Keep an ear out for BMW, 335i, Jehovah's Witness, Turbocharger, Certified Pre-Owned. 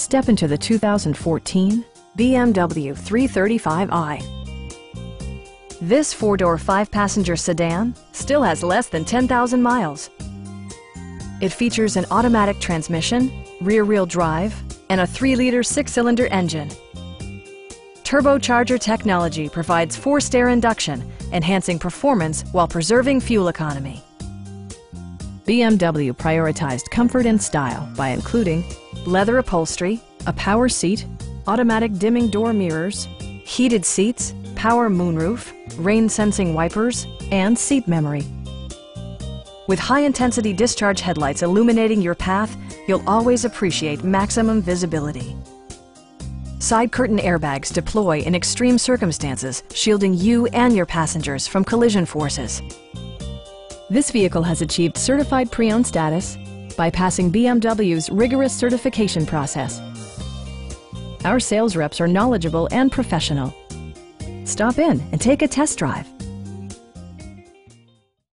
Step into the 2014 BMW 335i. This four-door, five-passenger sedan still has less than 10,000 miles. It features an automatic transmission, rear-wheel drive, and a 3-liter six-cylinder engine. Turbocharger technology provides forced air induction, enhancing performance while preserving fuel economy. BMW prioritized comfort and style by including leather upholstery, a power seat, automatic dimming door mirrors, heated seats, power moonroof, rain-sensing wipers, and seat memory. With high-intensity discharge headlights illuminating your path, you'll always appreciate maximum visibility. Side curtain airbags deploy in extreme circumstances, shielding you and your passengers from collision forces. This vehicle has achieved certified pre-owned status by passing BMW's rigorous certification process. Our sales reps are knowledgeable and professional. Stop in and take a test drive.